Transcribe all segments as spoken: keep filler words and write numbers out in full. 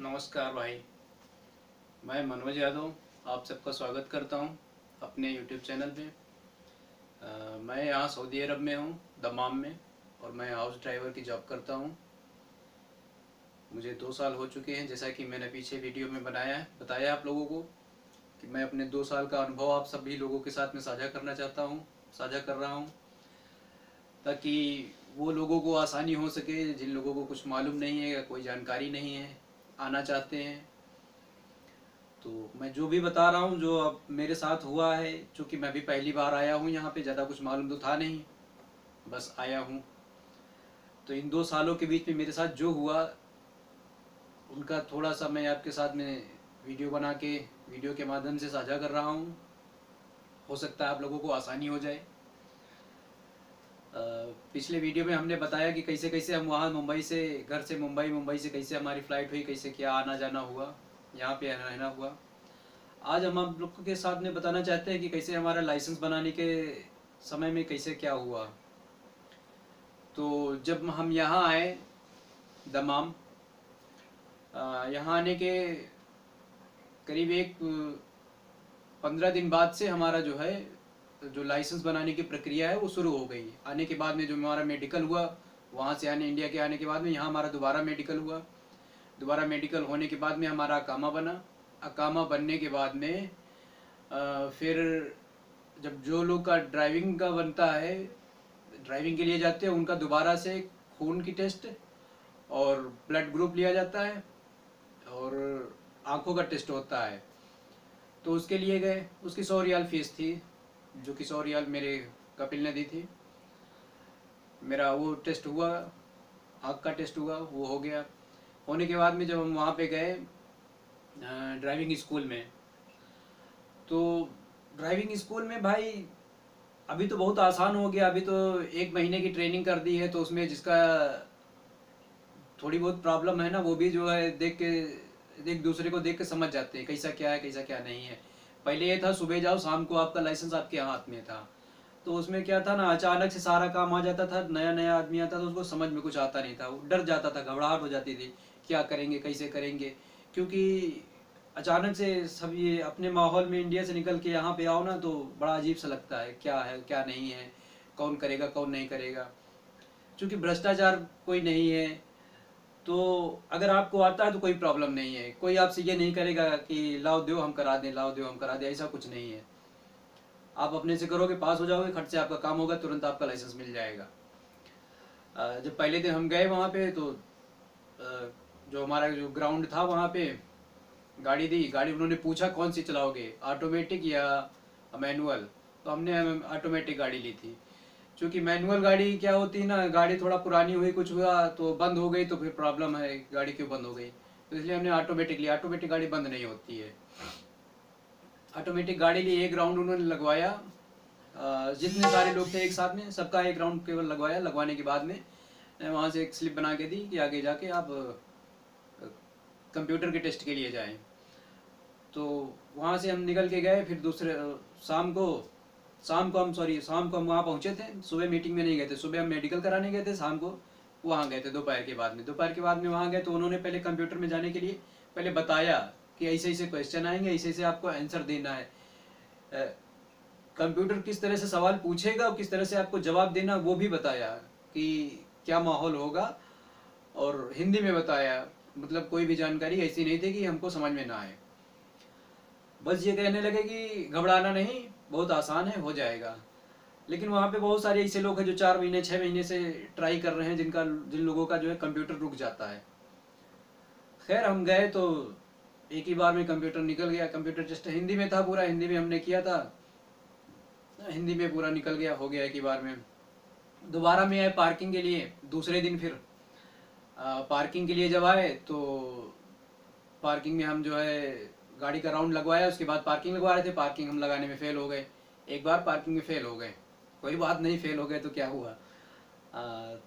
नमस्कार भाई, मैं मनोज यादव आप सबका स्वागत करता हूं अपने YouTube चैनल पे। आ, मैं यहाँ सऊदी अरब में हूँ, दम्माम में, और मैं हाउस ड्राइवर की जॉब करता हूँ। मुझे दो साल हो चुके हैं, जैसा कि मैंने पीछे वीडियो में बनाया है बताया आप लोगों को कि मैं अपने दो साल का अनुभव आप सभी लोगों के साथ में साझा करना चाहता हूँ, साझा कर रहा हूँ, ताकि वो लोगों को आसानी हो सके जिन लोगों को कुछ मालूम नहीं है या कोई जानकारी नहीं है, आना चाहते हैं। तो मैं जो भी बता रहा हूँ, जो अब मेरे साथ हुआ है, चूँकि मैं भी पहली बार आया हूँ यहाँ पे, ज़्यादा कुछ मालूम तो था नहीं, बस आया हूँ। तो इन दो सालों के बीच में मेरे साथ जो हुआ उनका थोड़ा सा मैं आपके साथ में वीडियो बना के वीडियो के माध्यम से साझा कर रहा हूँ। हो सकता है आप लोगों को आसानी हो जाए। पिछले वीडियो में हमने बताया कि कैसे कैसे हम वहाँ मुंबई से, घर से मुंबई, मुंबई से कैसे हमारी फ़्लाइट हुई, कैसे क्या आना जाना हुआ, यहाँ पे रहना हुआ। आज हम आप लोगों के साथ में बताना चाहते हैं कि कैसे हमारा लाइसेंस बनाने के समय में कैसे क्या हुआ। तो जब हम यहाँ आए दम्माम, यहाँ आने के करीब एक पंद्रह दिन बाद से हमारा जो है जो लाइसेंस बनाने की प्रक्रिया है वो शुरू हो गई। आने के बाद में जो हमारा मेडिकल हुआ, वहाँ से आने इंडिया के आने के बाद में यहाँ हमारा दोबारा मेडिकल हुआ। दोबारा मेडिकल होने के बाद में हमारा अकामा बना। अकामा बनने के बाद में आ, फिर जब जो लोग का ड्राइविंग का बनता है, ड्राइविंग के लिए जाते हैं, उनका दोबारा से खून की टेस्ट और ब्लड ग्रुप लिया जाता है और आँखों का टेस्ट होता है। तो उसके लिए गए, उसकी सौ रियाल फीस थी, जो कि सौ रियाल मेरे कपिल ने दी थी। मेरा वो टेस्ट हुआ, आँख का टेस्ट हुआ, वो हो गया। होने के बाद में जब हम वहाँ पे गए ड्राइविंग स्कूल में, तो ड्राइविंग स्कूल में भाई अभी तो बहुत आसान हो गया। अभी तो एक महीने की ट्रेनिंग कर दी है, तो उसमें जिसका थोड़ी बहुत प्रॉब्लम है ना, वो भी जो है देख के, एक दूसरे को देख के समझ जाते हैं कैसा क्या है कैसा क्या नहीं है। पहले ये था सुबह जाओ शाम को आपका लाइसेंस आपके हाथ में था, तो उसमें क्या था ना, अचानक से सारा काम आ जाता था। नया नया आदमी आता था तो उसको समझ में कुछ आता नहीं था, वो डर जाता था, घबराहट हो जाती थी, क्या करेंगे कैसे करेंगे, क्योंकि अचानक से सब ये अपने माहौल में इंडिया से निकल के यहाँ पे आओ ना, तो बड़ा अजीब सा लगता है, क्या है क्या नहीं है, कौन करेगा कौन नहीं करेगा। चूँकि भ्रष्टाचार कोई नहीं है, तो अगर आपको आता है तो कोई प्रॉब्लम नहीं है। कोई आपसे ये नहीं करेगा कि लाओ देओ हम करा दें, लाओ देओ हम करा दें, ऐसा कुछ नहीं है। आप अपने से करोगे, पास हो जाओगे, खट से आपका काम होगा, तुरंत आपका लाइसेंस मिल जाएगा। जब पहले दिन हम गए वहाँ पे, तो जो हमारा जो ग्राउंड था वहाँ पे गाड़ी दी, गाड़ी उन्होंने पूछा कौन सी चलाओगे, ऑटोमेटिक या मैनुअल। तो हमने ऑटोमेटिक गाड़ी ली थी, क्योंकि मैनुअल गाड़ी क्या होती है ना, गाड़ी थोड़ा पुरानी हुई, कुछ हुआ तो बंद हो गई, तो फिर प्रॉब्लम है गाड़ी क्यों बंद हो गई, तो इसलिए हमने ऑटोमेटिक ली। ऑटोमेटिक गाड़ी बंद नहीं होती है, ऑटोमेटिक गाड़ी ली। एक राउंड उन्होंने लगवाया, जितने सारे लोग थे एक साथ में सबका एक राउंड केवल लगवाया। लगवाने के बाद में वहाँ से एक स्लिप बना के दी कि आगे जाके आप कंप्यूटर के टेस्ट के लिए जाएँ। तो वहाँ से हम निकल के गए, फिर दूसरे शाम को शाम को हम सॉरी शाम को हम वहाँ पहुँचे थे, सुबह मीटिंग में नहीं गए थे। सुबह हम मेडिकल कराने गए थे, शाम को वहाँ गए थे, दोपहर के बाद में दोपहर के बाद में वहाँ गए। तो उन्होंने पहले कंप्यूटर में जाने के लिए पहले बताया कि ऐसे ऐसे क्वेश्चन आएंगे, ऐसे ऐसे आपको आंसर देना है, कंप्यूटर किस तरह से सवाल पूछेगा और किस तरह से आपको जवाब देना, वो भी बताया कि क्या माहौल होगा। और हिंदी में बताया, मतलब कोई भी जानकारी ऐसी नहीं थी कि हमको समझ में ना आए। बस ये कहने लगे कि घबराना नहीं, बहुत आसान है, हो जाएगा। लेकिन वहाँ पे बहुत सारे ऐसे लोग हैं जो चार महीने छः महीने से ट्राई कर रहे हैं, जिनका जिन लोगों का जो है कंप्यूटर रुक जाता है। खैर हम गए तो एक ही बार में कंप्यूटर निकल गया। कंप्यूटर टेस्ट हिंदी में था, पूरा हिंदी में हमने किया था, हिंदी में पूरा निकल गया, हो गया एक ही बार में। दोबारा में आए पार्किंग के लिए, दूसरे दिन फिर आ, पार्किंग के लिए जब आए तो पार्किंग में हम जो है गाड़ी का राउंड लगवाया। उसके बाद पार्किंग लगवा रहे थे, पार्किंग हम लगाने में फ़ेल हो गए। एक बार पार्किंग में फ़ेल हो गए, कोई बात नहीं, फ़ेल हो गए तो क्या हुआ। आ,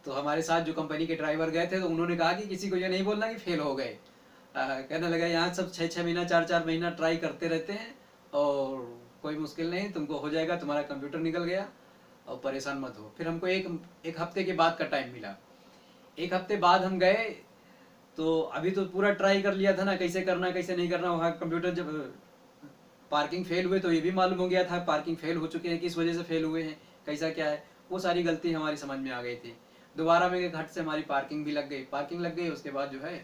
तो हमारे साथ जो कंपनी के ड्राइवर गए थे, तो उन्होंने कहा कि किसी को ये नहीं बोलना कि फ़ेल हो गए। कहने लगा यहाँ सब छः छः महीना चार चार महीना ट्राई करते रहते हैं और कोई मुश्किल नहीं, तुमको हो जाएगा, तुम्हारा कंप्यूटर निकल गया और परेशान मत हो। फिर हमको एक एक हफ्ते के बाद का टाइम मिला, एक हफ्ते बाद हम गए। तो अभी तो पूरा ट्राई कर लिया था ना कैसे करना कैसे नहीं करना। वहाँ कंप्यूटर जब पार्किंग फेल हुए तो ये भी मालूम हो गया था पार्किंग फेल हो चुके हैं, किस वजह से फेल हुए हैं, कैसा क्या है, वो सारी गलती हमारी समझ में आ गई थी। दोबारा में एक हट से हमारी पार्किंग भी लग गई, पार्किंग लग गई। उसके बाद जो है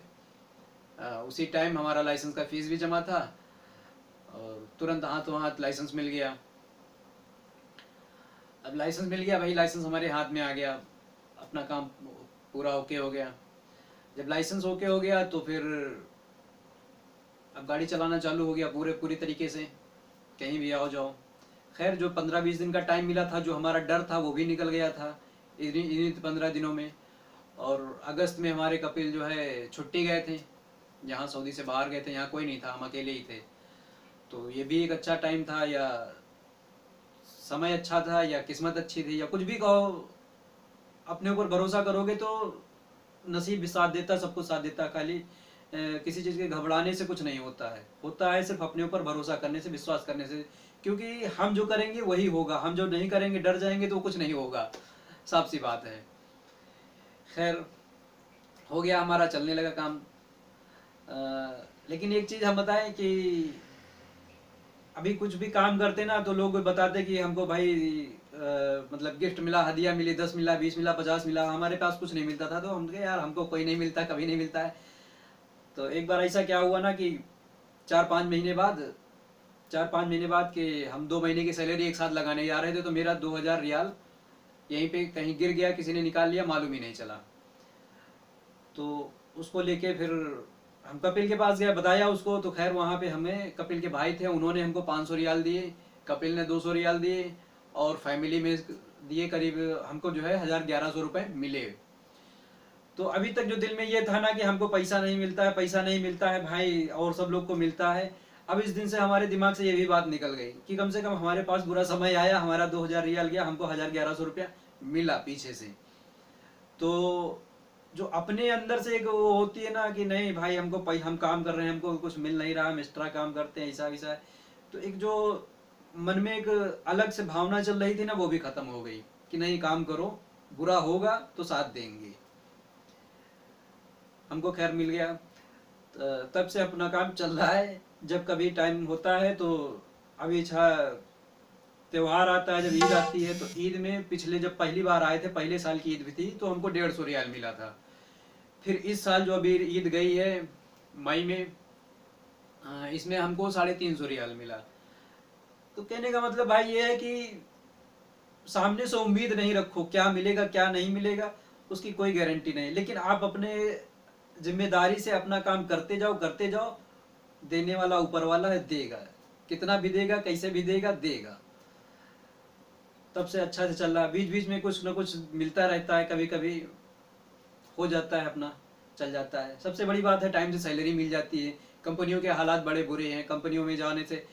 आ, उसी टाइम हमारा लाइसेंस का फीस भी जमा था और तुरंत हाथों हाथ लाइसेंस मिल गया। अब लाइसेंस मिल गया भाई, लाइसेंस हमारे हाथ में आ गया, अपना काम पूरा ओके हो गया। जब लाइसेंस ओके हो गया तो फिर अब गाड़ी चलाना चालू हो गया पूरे पूरी तरीके से, कहीं भी आओ जाओ। खैर जो पंद्रह बीस दिन का टाइम मिला था, जो हमारा डर था वो भी निकल गया था इन्हीं पंद्रह दिनों में। और अगस्त में हमारे कपिल जो है छुट्टी गए थे, यहाँ सऊदी से बाहर गए थे, यहाँ कोई नहीं था, हम अकेले ही थे। तो ये भी एक अच्छा टाइम था, या समय अच्छा था, या किस्मत अच्छी थी, या कुछ भी कहो। अपने ऊपर भरोसा करोगे तो नसीब भी साथ देता, सब कुछ साथ देता। खाली किसी चीज़ के घबराने से कुछ नहीं होता है, होता है सिर्फ अपने ऊपर भरोसा करने से, विश्वास करने से। क्योंकि हम जो करेंगे वही होगा, हम जो नहीं करेंगे डर जाएंगे तो कुछ नहीं होगा, साफ सी बात है। खैर हो गया हमारा, चलने लगा काम। आ, लेकिन एक चीज़ हम बताएं कि अभी कुछ भी काम करते ना तो लोग बताते कि हमको भाई आ, मतलब गिफ्ट मिला, हदिया मिली, दस मिला, बीस मिला, पचास मिला। हमारे पास कुछ नहीं मिलता था तो हम कहे यार हमको कोई नहीं मिलता, कभी नहीं मिलता है। तो एक बार ऐसा क्या हुआ ना कि चार पाँच महीने बाद चार पाँच महीने बाद कि हम दो महीने की सैलरी एक साथ लगाने जा रहे थे, तो मेरा दो हज़ार रियाल यहीं पे कहीं गिर गया, किसी ने निकाल लिया, मालूम ही नहीं चला। तो उसको लेके फिर हम कपिल के पास गए, बताया उसको। तो खैर वहाँ पे हमें कपिल के भाई थे, उन्होंने हमको पाँच सौ रियाल दिए, कपिल ने दो सौ रियाल दिए और फैमिली में दिए, करीब हमको जो है हज़ार ग्यारह सौ रुपये मिले। तो अभी तक जो दिल में ये था ना कि हमको पैसा नहीं मिलता है, पैसा नहीं मिलता है भाई, और सब लोग को मिलता है। अब इस दिन से हमारे दिमाग से ये भी बात निकल गई कि कम से कम हमारे पास बुरा समय आया, हमारा दो हज़ार रियाल गया, हमको हज़ार ग्यारह सौ रुपया मिला पीछे से। तो जो अपने अंदर से एक वो होती है ना कि नहीं भाई हमको पै हम काम कर रहे हैं, हमको कुछ मिल नहीं रहा, हम एक्स्ट्रा काम करते हैं, ऐसा वैसा, तो एक जो मन में एक अलग से भावना चल रही थी ना वो भी ख़त्म हो गई कि नहीं काम करो, बुरा होगा तो साथ देंगे। हमको खैर मिल गया, तब से अपना काम चल रहा है। जब कभी टाइम होता है तो अभी अच्छा त्यौहार आता है, जब ईद आती है तो ईद में पिछले जब पहली बार आए थे, पहले साल की ईद भी थी तो हमको डेढ़ सौ रियाल मिला था। फिर इस साल जो अभी ईद गई है मई में, इसमें हमको साढ़े तीन सौ रियाल मिला। तो कहने का मतलब भाई ये है कि सामने से उम्मीद नहीं रखो, क्या मिलेगा क्या नहीं मिलेगा उसकी कोई गारंटी नहीं, लेकिन आप अपने जिम्मेदारी से अपना काम करते जाओ करते जाओ, देने वाला ऊपर वाला है, देगा, कितना भी देगा, कैसे भी देगा देगा। तब से अच्छा से चल रहा है, बीच बीच में कुछ ना कुछ मिलता रहता है, कभी कभी हो जाता है, अपना चल जाता है। सबसे बड़ी बात है टाइम से सैलरी मिल जाती है। कंपनियों के हालात बड़े बुरे हैं, कंपनियों में जाने से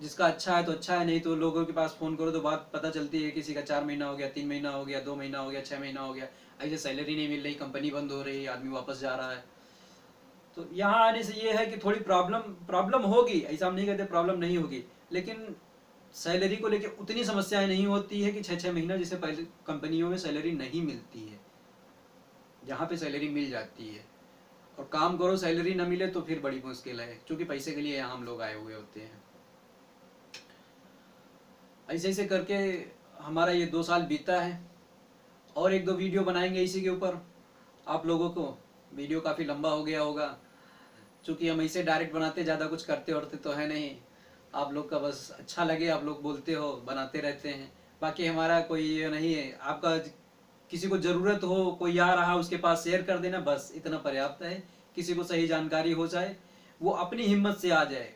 जिसका अच्छा है तो अच्छा है, नहीं तो लोगों के पास फ़ोन करो तो बात पता चलती है, किसी का चार महीना हो गया, तीन महीना हो गया, दो महीना हो गया, छः महीना हो गया, ऐसे सैलरी नहीं मिल रही, कंपनी बंद हो रही है, आदमी वापस जा रहा है। तो यहाँ आने से ये है कि थोड़ी प्रॉब्लम प्रॉब्लम होगी, ऐसा हम नहीं कहते प्रॉब्लम नहीं होगी, लेकिन सैलरी को लेके उतनी समस्याएं नहीं होती है कि छः छः महीना जिसे पहले कंपनियों में सैलरी नहीं मिलती है, जहाँ पे सैलरी मिल जाती है। और काम करो सैलरी ना मिले तो फिर बड़ी मुश्किल है, क्योंकि पैसे के लिए यहाँ हम लोग आए हुए होते हैं। ऐसे ऐसे करके हमारा ये दो साल बीता है, और एक दो वीडियो बनाएंगे इसी के ऊपर आप लोगों को। वीडियो काफ़ी लंबा हो गया होगा, चूँकि हम ऐसे डायरेक्ट बनाते, ज़्यादा कुछ करते वरते तो है नहीं। आप लोग का बस अच्छा लगे, आप लोग बोलते हो, बनाते रहते हैं, बाकी हमारा कोई ये नहीं है। आपका किसी को ज़रूरत हो, कोई आ रहा उसके पास शेयर कर देना, बस इतना पर्याप्त है। किसी को सही जानकारी हो जाए, वो अपनी हिम्मत से आ जाए,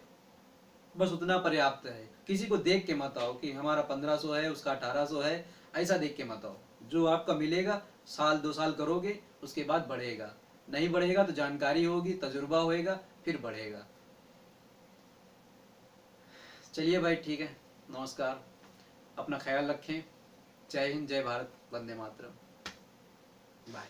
बस उतना पर्याप्त है। किसी को देख के मत आओ कि हमारा पंद्रह सौ है उसका अठारह सौ है, ऐसा देख के मत आओ। जो आपका मिलेगा साल दो साल करोगे, उसके बाद बढ़ेगा, नहीं बढ़ेगा तो जानकारी होगी, तजुर्बा होएगा, फिर बढ़ेगा। चलिए भाई ठीक है, नमस्कार, अपना ख्याल रखें। जय हिंद, जय भारत, वंदे मातरम, बाय।